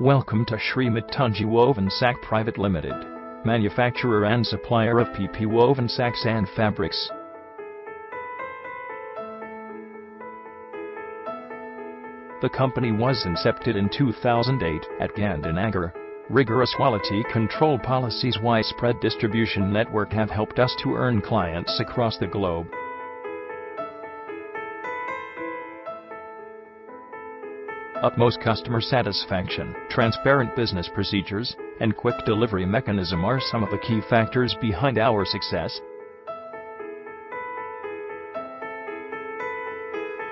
Welcome to Shree Matangi Woven Sack Private Limited, manufacturer and supplier of PP woven sacks and fabrics. The company was incepted in 2008 at Gandhinagar. Rigorous quality control policies, widespread distribution network have helped us to earn clients across the globe. Utmost customer satisfaction, transparent business procedures, and quick delivery mechanism are some of the key factors behind our success.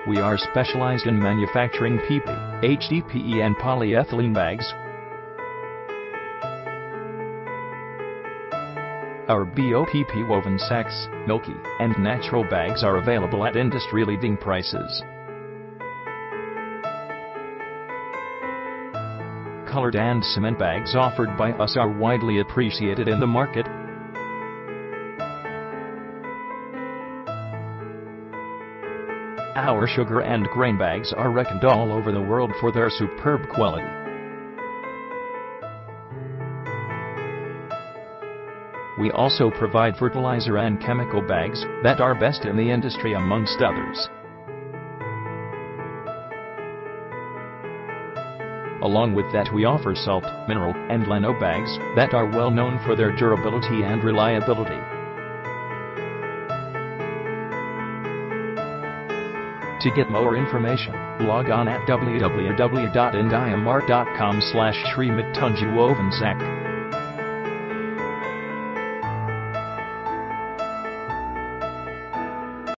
We are specialized in manufacturing PP, HDPE and polyethylene bags. Our BOPP woven sacks, milky, and natural bags are available at industry-leading prices. Colored and cement bags offered by us are widely appreciated in the market. Our sugar and grain bags are reckoned all over the world for their superb quality. We also provide fertilizer and chemical bags that are best in the industry, amongst others. Along with that, we offer salt, mineral, and lino bags that are well known for their durability and reliability. To get more information, log on at www.indiamart.com/Shree Matangi Woven Sack.